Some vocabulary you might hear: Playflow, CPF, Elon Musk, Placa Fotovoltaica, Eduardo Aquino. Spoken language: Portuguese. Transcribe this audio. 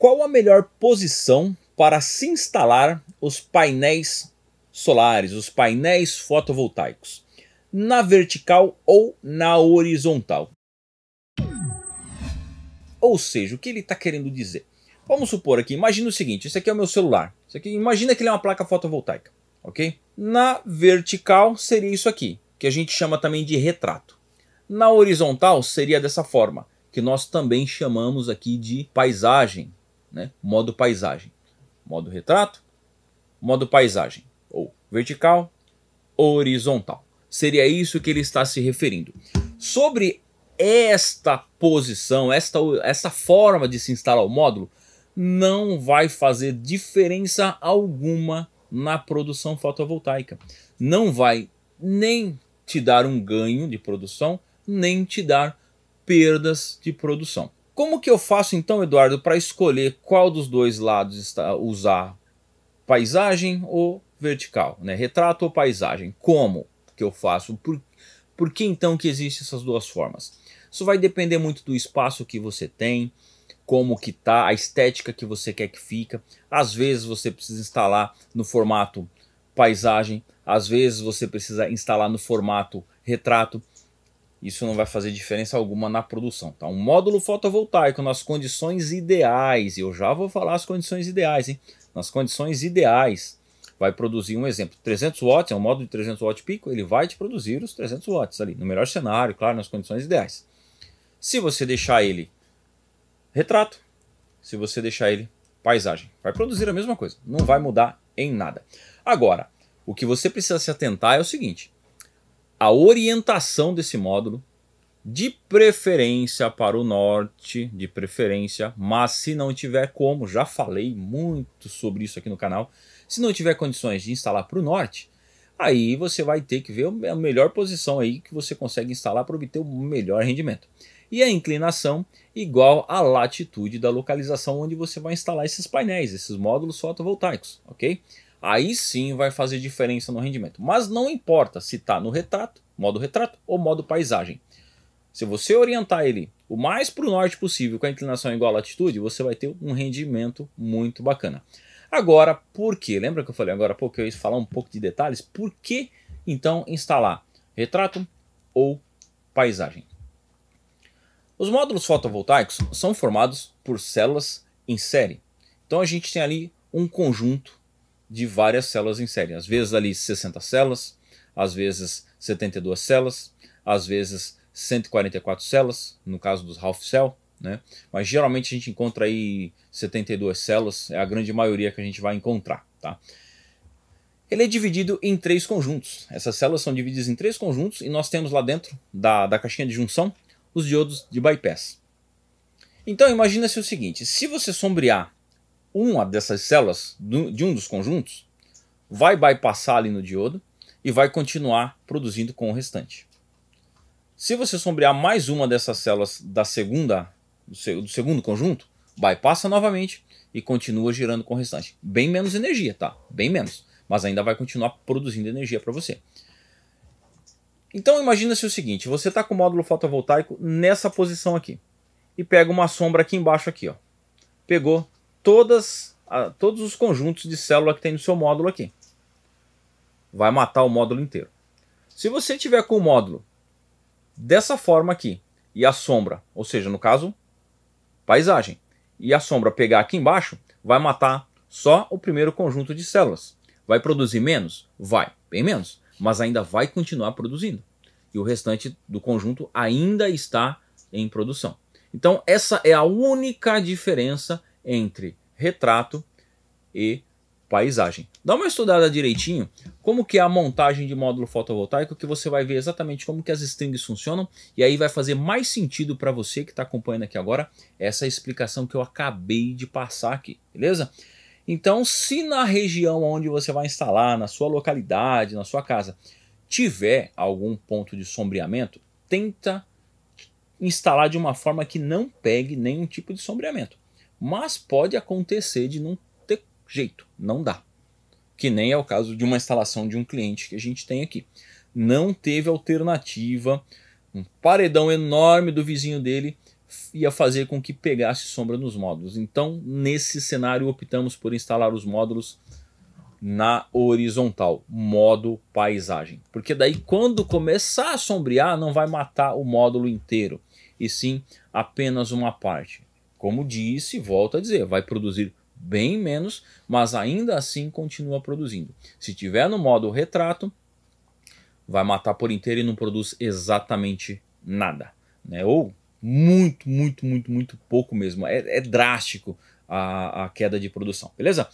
Qual a melhor posição para se instalar os painéis solares, os painéis fotovoltaicos? Na vertical ou na horizontal? Ou seja, o que ele está querendo dizer? Vamos supor aqui, imagina o seguinte, esse aqui é o meu celular. Isso aqui, imagina que ele é uma placa fotovoltaica, ok? Na vertical seria isso aqui, que a gente chama também de retrato. Na horizontal seria dessa forma, que nós também chamamos aqui de paisagem. Né? Modo paisagem, modo retrato, modo paisagem, ou vertical, horizontal. Seria isso que ele está se referindo. Sobre esta posição, essa forma de se instalar o módulo, não vai fazer diferença alguma na produção fotovoltaica. Não vai nem te dar um ganho de produção, nem te dar perdas de produção. Como que eu faço então, Eduardo, para escolher qual dos dois lados usar, paisagem ou vertical, né? Retrato ou paisagem? Como que eu faço? Por que então que existem essas duas formas? Isso vai depender muito do espaço que você tem, como que tá, a estética que você quer que fica. Às vezes você precisa instalar no formato paisagem, às vezes você precisa instalar no formato retrato. Isso não vai fazer diferença alguma na produção, tá? Um módulo fotovoltaico nas condições ideais, eu já vou falar as condições ideais, hein? Nas condições ideais, vai produzir um exemplo, 300 watts, é um módulo de 300 watts pico, ele vai te produzir os 300 watts ali, no melhor cenário, claro, nas condições ideais. Se você deixar ele retrato, se você deixar ele paisagem, vai produzir a mesma coisa, não vai mudar em nada. Agora, o que você precisa se atentar é o seguinte, a orientação desse módulo, de preferência para o norte, de preferência, mas se não tiver como, já falei muito sobre isso aqui no canal, se não tiver condições de instalar para o norte, aí você vai ter que ver a melhor posição aí que você consegue instalar para obter o melhor rendimento. E a inclinação igual à latitude da localização onde você vai instalar esses painéis, esses módulos fotovoltaicos, ok? Aí sim vai fazer diferença no rendimento. Mas não importa se está no retrato, modo retrato ou modo paisagem. Se você orientar ele o mais para o norte possível com a inclinação igual à latitude, você vai ter um rendimento muito bacana. Agora, por quê? Lembra que eu falei agora há pouco que eu ia falar um pouco de detalhes? Por que então instalar retrato ou paisagem? Os módulos fotovoltaicos são formados por células em série. Então a gente tem ali um conjunto de várias células em série, às vezes ali 60 células, às vezes 72 células, às vezes 144 células, no caso dos half cell, né? Mas geralmente a gente encontra aí 72 células, é a grande maioria que a gente vai encontrar, tá? Ele é dividido em três conjuntos, essas células são divididas em três conjuntos e nós temos lá dentro da caixinha de junção os diodos de bypass. Então imagina-se o seguinte, se você sombrear uma dessas células de um dos conjuntos, vai bypassar ali no diodo e vai continuar produzindo com o restante. Se você sombrear mais uma dessas células do segundo conjunto, bypassa novamente e continua girando com o restante. Bem menos energia, tá? Bem menos. Mas ainda vai continuar produzindo energia para você. Então imagina-se o seguinte, você está com o módulo fotovoltaico nessa posição aqui. E pega uma sombra aqui embaixo, aqui, ó. Pegou todos os conjuntos de célula que tem no seu módulo aqui. Vai matar o módulo inteiro. Se você tiver com o módulo dessa forma aqui e a sombra, ou seja, no caso, paisagem, e a sombra pegar aqui embaixo, vai matar só o primeiro conjunto de células. Vai produzir menos? Vai, bem menos, mas ainda vai continuar produzindo. E o restante do conjunto ainda está em produção. Então essa é a única diferença entre retrato e paisagem. Dá uma estudada direitinho como que é a montagem de módulo fotovoltaico, que você vai ver exatamente como que as strings funcionam e aí vai fazer mais sentido para você que está acompanhando aqui agora essa explicação que eu acabei de passar aqui, beleza? Então, se na região onde você vai instalar, na sua localidade, na sua casa, tiver algum ponto de sombreamento, tenta instalar de uma forma que não pegue nenhum tipo de sombreamento. Mas pode acontecer de não ter jeito, não dá. Que nem é o caso de uma instalação de um cliente que a gente tem aqui. Não teve alternativa, um paredão enorme do vizinho dele ia fazer com que pegasse sombra nos módulos. Então, nesse cenário, optamos por instalar os módulos na horizontal, modo paisagem, porque daí quando começar a sombrear não vai matar o módulo inteiro, e sim apenas uma parte. Como disse, volto a dizer, vai produzir bem menos, mas ainda assim continua produzindo. Se tiver no modo retrato, vai matar por inteiro e não produz exatamente nada, né? Ou muito pouco mesmo, é drástico a queda de produção, beleza?